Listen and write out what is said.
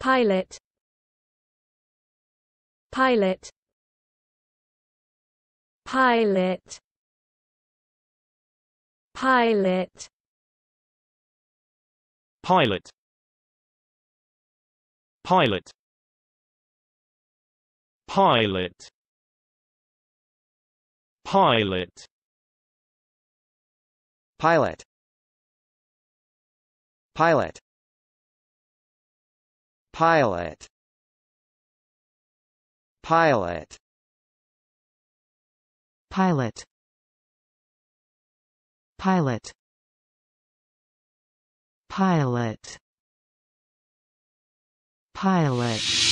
Pilot, pilot, pilot, pilot, pilot, pilot, pilot, pilot, pilot, pilot, pilot, pilot, pilot, pilot, pilot, pilot.